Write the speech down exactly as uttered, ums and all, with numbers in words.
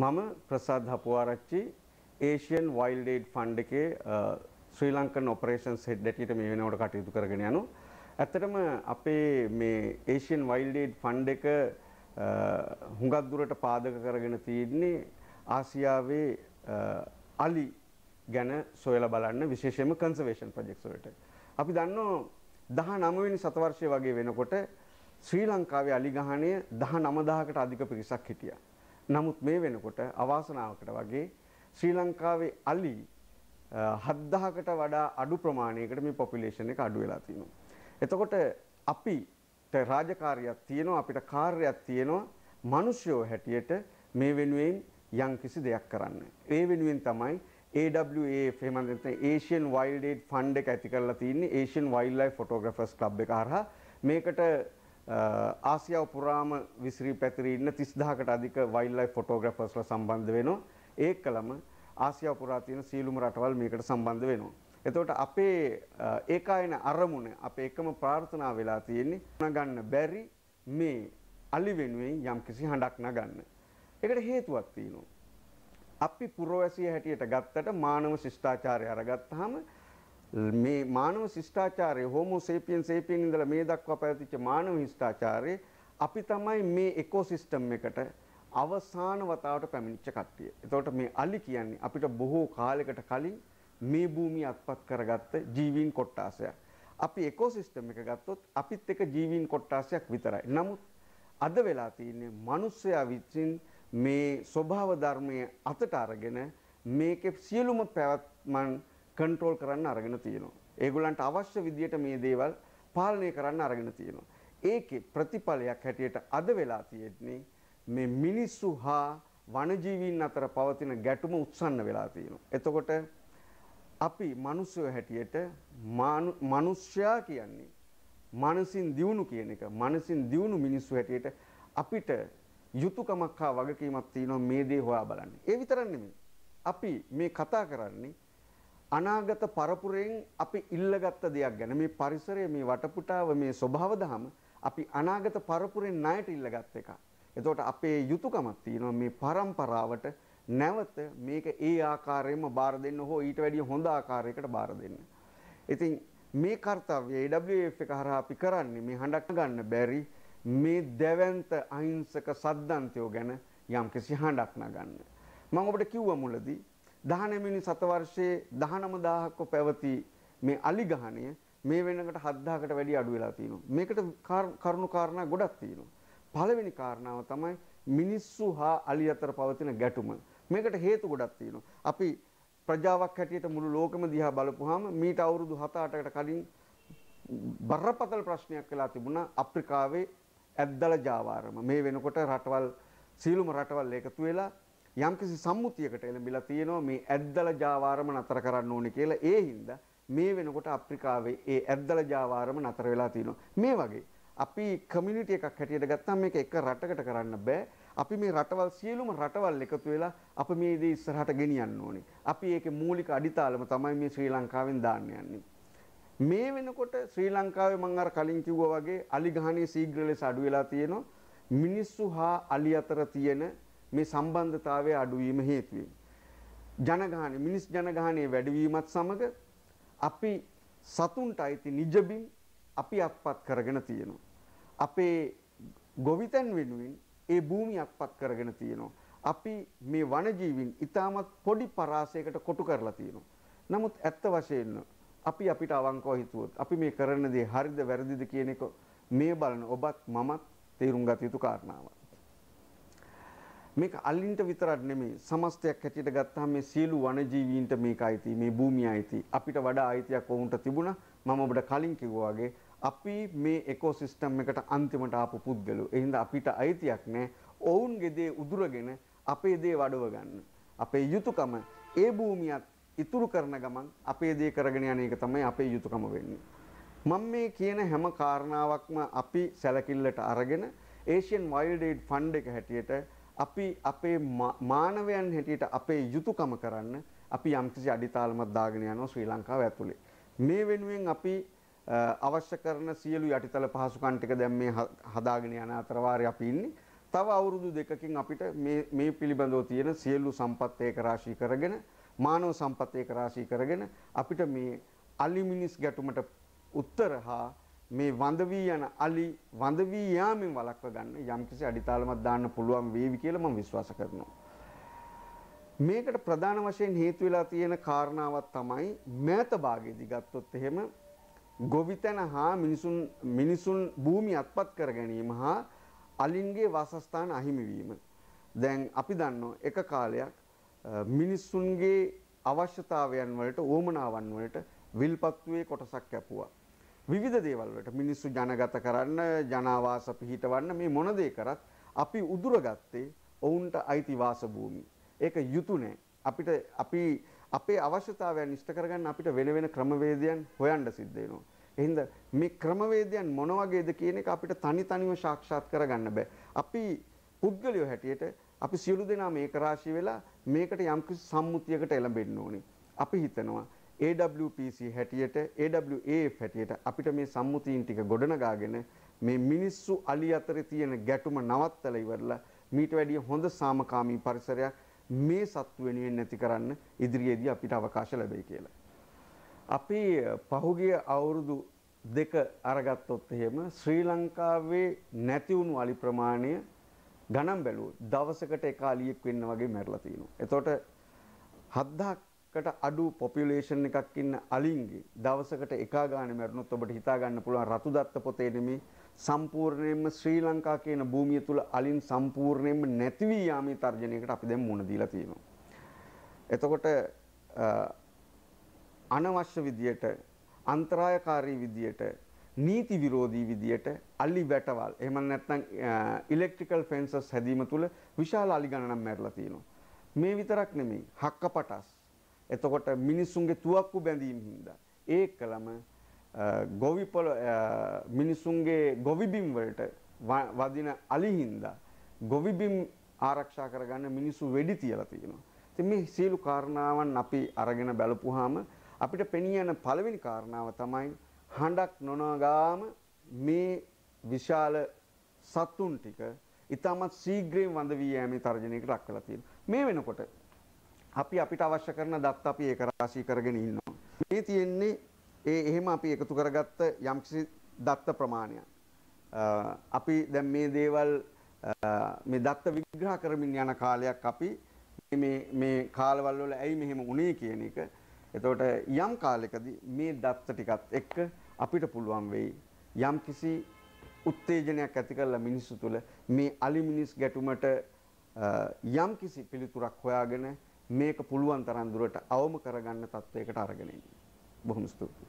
मम Prasad Hapuarachchi Asian wild aid fund के Sri Lankan operations head ඇටියට මේ වෙනකොට කටයුතු කරගෙන යනවා. ඇත්තටම අපේ මේ एशियन वाइल्ड एड फंड එක හුඟක් දුරට පාදක කරගෙන තියෙන්නේ ආසියාවේ අලි ගැන සොයලා බලන්න විශේෂයෙන්ම කන්සර්වේෂන් ප්‍රොජෙක්ට්ස් වලට. අපි දන්නවා දහනව වෙනි සතවර්ෂයේ වගේ වෙනකොට ශ්‍රී ලංකාවේ අලි ගහණය දහනව හදාස් කට අධික පිරිසක් හිටියා. නමුත් මේ වෙනකොට අවාසනාවකට වගේ ශ්‍රී ලංකාවේ අලි හත් දහස් කට වඩා අඩු ප්‍රමාණයකට මේ පොපියුලේෂන් එක අඩු වෙලා තිනවා. එතකොට අපිට රාජකාරියක් තියෙනවා, අපිට කාර්යයක් තියෙනවා, මිනිස්සුෝ හැටියට මේ වෙනුවෙන් යම් කිසි දෙයක් කරන්න. ඒ වෙනුවෙන් තමයි A W A F එහෙම නැත්නම් Asian Wild Aid Fund එක ඇති කරලා තින්නේ Asian Wildlife Photographers Club එක හරහා. මේකට ආසියාව පුරාම විසිරී පැතිරී ඉන්න තිස් දහස් කට අධික වයිල්ඩ් ලයිෆ් ෆොටෝග්‍රැෆර්ස්ලා සම්බන්ධ වෙනවා. ඒකලම ආසියාව පුරා තියෙන සීලුම රටවල් මේකට සම්බන්ධ වෙනවා. එතකොට අපේ ඒකායන අරමුණ අපේ එකම ප්‍රාර්ථනාව වෙලා තියෙන්නේ නගන්න බැරි මේ අලි වෙනුවෙන් යම්කිසි හඬක් නගන්න. ඒකට හේතුවක් තියෙනවා. අපි පුරවැසිය හැටියට ගත්තට මානව ශිෂ්ටාචාරය අරගත්තාම මේ මානව ශිෂ්ටාචාරය හෝමෝ සේපියන් සේපියන් ඉඳලා මේ දක්වා පැවතිච්ච මානව ශිෂ්ටාචාරයේ අපි තමයි මේ ඉකෝසිස්ටම් එකට අවසාන වතාවට පැමිණිච්ච කට්ටිය. ඒතකොට මේ අලි කියන්නේ අපිට බොහෝ කාලයකට කලින් මේ භූමිය අත්පත් කරගත්ත ජීවීන් කොට්ටාසයක්. අපි ඉකෝසිස්ටම් එක ගත්තොත් අපිත් එක ජීවීන් කොට්ටාසයක් විතරයි. නමුත් අද වෙලා තියෙන්නේ මිනිස්සයා විසින් මේ ස්වභාව ධර්මයේ අතට අරගෙන මේකේ සියලුම පැවැත්මන් कंट्रोल කරන්න අරගෙන තියෙනවා. ඒගොල්ලන්ට අවශ්‍ය විදියට මේ දේවල් පාලනය කරන්න අරගෙන තියෙනවා. ඒකේ ප්‍රතිඵලයක් හැටියට අද වෙලා තියෙන්නේ මේ මිනිස්සු හා වනජීවීන් අතර පවතින ගැටුම උත්සන්න වෙලා තියෙනවා. එතකොට අපි මිනිස්සු හැටියට මිනිස්සයා කියන්නේ මනසින් දියුණු කියන එක. මනසින් දියුණු මිනිස්සු හැටියට අපිට යුතුයකමක් හා වගකීමක් තියෙනවා මේ දේ හොයා බලන්න. ඒ විතරක් නෙමෙයි. අපි මේ කතා කරන්නේ අනාගත පරපුරෙන් අපි ඉල්ලගත්ත දෙයක් ගැන. මේ පරිසරය, මේ වටපිටාව, මේ ස්වභාව දහම අපි අනාගත පරපුරෙන් ණයට ඉල්ලගත් එක. එතකොට අපේ යුතුයකමක් තියෙනවා මේ પરම්පරාවට නැවත මේක ඒ ආකාරයෙන්ම බාර දෙන්න, හෝ ඊට වැඩිය හොඳ ආකාරයකට බාර දෙන්න. ඉතින් මේ කාර්යය A W F එක හරහා අපි කරන්නේ මේ හඬක් ගන්න බැරි මේ දෙවන්ත අහිංසක සද්දන්තයෝ ගැන යම්කිසි හඬක් නගන්න. මම ඔබට කිව්වා මුලදී දහනව වෙනි සතවර්ෂයේ දහනව හදාස් ක පැවති මේ අලි ගහණය මේ වෙනකට හත් දහස් කට වැඩි අඩු වෙලා තියෙනවා. මේකට කරුණු කාරණා ගොඩක් තියෙනවා. පළවෙනි කාරණාව තමයි මිනිස්සු හා අලි අතර පවතින ගැටුම. මේකට හේතු ගොඩක් තියෙනවා. අපි ප්‍රජාවක් හැටියට මුළු ලෝකෙම දිහා බලපුවාම මීට අවුරුදු හත අටකට කලින් බරපතල ප්‍රශ්නයක් වෙලා තිබුණා අප්‍රිකාවේ ඇද්දල ජාවාරම. මේ වෙනකොට රටවල් සීලුම රටවල් එකතු වෙලා යම්කිසි සම්මුතියකට එළඹිලා තියෙනවා මේ ඇද්දල ජාවාරම නතර කරන්න ඕනේ කියලා. ඒ හින්දා මේ වෙනකොට අප්‍රිකාවේ ඒ ඇද්දල ජාවාරම නතර වෙලා තියෙනවා. මේ වගේ අපි කමියුනිටි එකක් හැටියට ගත්තාම මේක එක රටකට කරන්න බෑ. අපි මේ රටවල් සියලුම රටවල් එකතු වෙලා අපි මේ දේ ඉස්සරහට ගෙනියන්න ඕනේ. අපි ඒකේ මූලික අඩිතාලම තමයි මේ ශ්‍රී ලංකාවෙන් දාන්න යන්නේ. මේ වෙනකොට ශ්‍රී ලංකාවේ මම අර කලින් කිව්වා වගේ අලි ගහණේ ශීඝ්‍ර ලෙස අඩු වෙලා තියෙනවා. මිනිස්සු හා අලි අතර තියෙන මේ සම්බන්ධතාවය අඩුවීම හේතුවෙන් ජනගහණය මිනිස් ජනගහණයේ වැඩිවීමත් සමග අපි සතුන්ට අයිති නිජබිම් අපි අත්පත් කරගෙන තියෙනවා. අපේ ගොවිතැන් වෙනුවෙන් ඒ භූමිය අත්පත් කරගෙන තියෙනවා. අපි මේ වනජීවීන් ඉතාමත් පොඩි පරාසයකට කොටු කරලා තියෙනවා. නමුත් ඇත්ත වශයෙන්ම අපි අපිට අවංකව හිතුවොත් අපි මේ කරන දේ හරිද වැරදිද කියන එක මේ බලන ඔබත් මමත් තේරුම් ගත යුතු කාරණාවක්. මේක අලින්ට විතරක් නෙමෙයි සමස්තයක් හැටියට ගත්තාම මේ සියලු වනජීවීන්ට මේක අයිති, මේ භූමිය අයිති. අපිට වඩා අයිතියක් වුන්ට තිබුණා. මම ඔබට කලින් කිව්වා වගේ අපි මේ ඉකෝසිස්ටම් එකට අන්තිමට ආපු පුද්ගලෝ. ඒ හින්දා අපිට අයිතියක් නැහැ ඔවුන්ගේ දේ උදුරගෙන අපේ දේ වඩව ගන්න. අපේ යුතුයකම ඒ භූමියත් ඉතුරු කරන ගමන් අපේ දේ කරගෙන යන එක තමයි අපේ යුතුයකම වෙන්නේ. මම මේ කියන හැම කාරණාවක්ම අපි සැලකිල්ලට අරගෙන Asian Wild Aid Fund එක හැටියට අපි අපේ මානවයන් හැටියට අපේ යුතුයකම කරන්න අපි යම්කිසි අඩිතාලමක් දාගෙන යනවා ශ්‍රී ලංකාව ඇතුලේ. මේ වෙනුවෙන් අපි අවශ්‍ය කරන සියලු යටිතල පහසුකම් ටික දැන් මේ හදාගෙන යන අතරවාරේ අපි ඉන්නේ. तव अवरुदु देककिन අපිට මේ මේ පිළිබඳව තියෙන සියලු සම්පත් ඒක රාශී කරගෙන මානව සම්පත් ඒක රාශී කරගෙන අපිට මේ අලි මිනිස් ගැටුමට උත්තරහා මේ වඳ වී යන අලි වඳ වී යාමෙන් වළක්ව ගන්න යම්කිසි අඩිතාලමක් දාන්න පුළුවන් වේවි කියලා මම විශ්වාස කරනවා. මේකට ප්‍රධාන වශයෙන් හේතු වෙලා තියෙන කාරණාවක් තමයි මෑත භාගයේදී ගත්තොත් එහෙම ගොවිතැන හා මිනිසුන් මිනිසුන් භූමිය අත්පත් කර ගැනීම හා අලින්ගේ වාසස්ථාන අහිමි වීම. දැන් අපි දන්නවා එක කාලයක් මිනිසුන්ගේ අවශ්‍යතාවයන් වලට ඕමනාවන් වලට විල්පත්තුවේ කොටසක් කැපුවා. විවිධ දේවල් වලට මිනිස්සු ජනගත කරන්න, ජනාවාස පිහිටවන්න මේ මොන දේ කරත් අපි උදුරගත්තේ ඔවුන්ට අයිති වාස භූමි. ඒක යුතු නැහැ. අපිට අපි අපේ අවශ්‍යතාවයන් ඉෂ්ට කරගන්න අපිට වෙන වෙන ක්‍රමවේදයන් හොයන්න සිද්ධ වෙනවා. එහෙනම් මේ ක්‍රමවේදයන් මොන වගේද කියන එක අපිට තනි තනිව සාක්ෂාත් කරගන්න බෑ. අපි පුද්ගලයෝ හැටියට අපි සියලු දෙනා මේක රාශී වෙලා මේකට යම්කිසි සම්මුතියකට එළඹෙන්න ඕනේ. අපි හිතනවා A W P C හැටියට A W A F හැටියට අපිට මේ සම්මුතීන් ටික ගොඩනගාගෙන මේ මිනිස්සු අලි අතරේ තියෙන ගැටුම නවත්තලා ඉවරලා මීට වැඩිය හොඳ සාමකාමී පරිසරයක් මේ සත්තු වෙනුවෙන් නැති කරන්න ඉදිරියේදී අපිට අවකාශ ලැබෙයි කියලා. අපි පහුගිය අවුරුදු දෙක අරගත්තොත් එහෙම ශ්‍රී ලංකාවේ නැති වුණු අලි ප්‍රමාණය ගණන් බැලුවොත් දවසකට එක අලියෙක් වෙන්න වගේ මැරලා තියෙනවා. එතකොට හත් දහසකට අඩු පොපියුලේෂන් එකක් ඉන්න අලින්ගේ දවසකට එක ගානේ මැරුණොත් ඔබට හිතා ගන්න පුළුවන් රතුදත්ත පොතේ නෙමේ සම්පූර්ණයෙන්ම ශ්‍රී ලංකා කියන භූමිය තුල අලින් සම්පූර්ණයෙන්ම නැති වී යාමේ තර්ජනයකට අපි දැන් මුහුණ දීලා තියෙනවා. එතකොට අනවශ්‍ය විදියට අන්තරායකාරී විදියට නීති විරෝධී විදියට අලි වැටවල් එහෙම නැත්නම් ඉලෙක්ට්‍රිකල් ෆෙන්සස් හැදීම තුල විශාල අලි ගණනක් මැරලා තියෙනවා. මේ විතරක් නෙමෙයි හක්කපටස්. එතකොට මිනිසුන්ගේ තුවක්කු බැඳීම් හින්දා ඒකලම ගොවිපොළ මිනිසුන්ගේ ගොවිබිම් වලට වදින අලි හින්දා ගොවිබිම් ආරක්ෂා කරගන්න මිනිසු වෙඩි තියලා තියෙනවා. ඉතින් මේ සියලු කාරණාවන් අපි අරගෙන බලපුවාම අපිට පෙනී යන පළවෙනි කාරණාව තමයි හඬක් නොනගාම මේ විශාල සතුන් ටික ඊටමත් ශීඝ්‍රයෙන් වඳ වී යෑමේ තර්ජනයකට ලක් වෙලා තියෙනවා. මේ වෙනකොට අපි අපිට අවශ්‍ය කරන දත් අපි ඒක රාශී කරගෙන ඉන්නවා. මේ තියෙන්නේ ඒ එහෙම අපි එකතු කරගත්ත යම්කිසි දත් ප්‍රමාණයක්. අපි දැන් මේ දේවල් මේ දත් විග්‍රහ කරමින් යන කාලයක් අපි මේ මේ කාලවල වල ඇයි මෙහෙම උනේ කියන එක එතකොට යම් කාලයකදී මේ දත්ත ටිකත් එක්ක අපිට පුළුවන් වෙයි යම් කිසි උත්තේජනයක් ඇති කරලා මිනිස්සු තුළ මේ අලි මිනිස් ගැටුමට යම් කිසි පිළිතුරක් හොයාගෙන මේක පුළුවන් තරම් දුරට අවම කරගන්න තත්වයකට අරගෙන ඉන්නේ. බොහොම ස්තුතියි.